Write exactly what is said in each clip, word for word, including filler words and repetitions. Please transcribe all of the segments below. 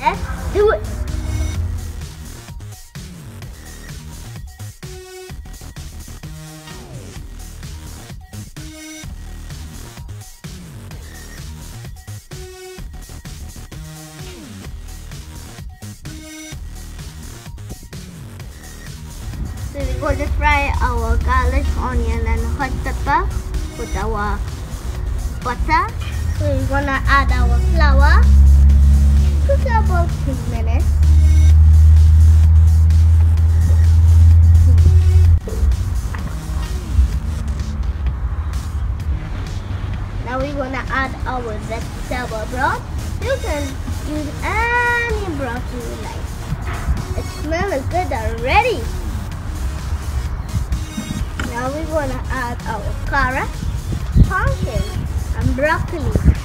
Let's do it. So we're going to fry our garlic, onion and hot pepper with our butter. So we're going to add our flour. Cook it about two minutes. Now we're going to add our vegetable broth. You can use any broth you like. It smells good already. Now we're going to add our carrot, pumpkin and broccoli.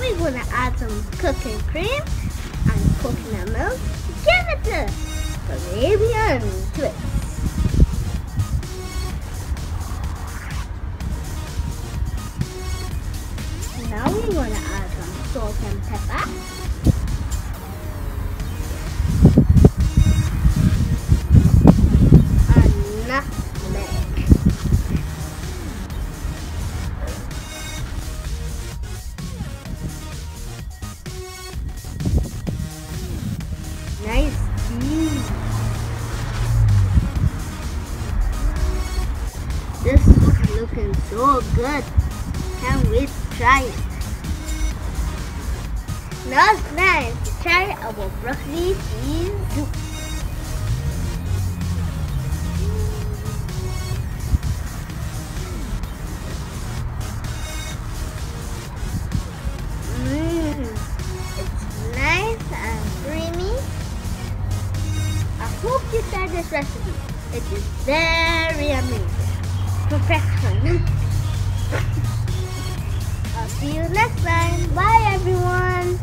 We're going to add some cooking cream and coconut milk to give it a Caribbean twist. Now we're going to add some salt and pepper. And nutmeg. Nice cheese. This is looking so good. Can't wait to try it. Now it's time to try our broccoli cheese soup. Mmm, it's nice and creamy. I hope you tried this recipe. It is very amazing. Perfection. I'll see you next time. Bye everyone.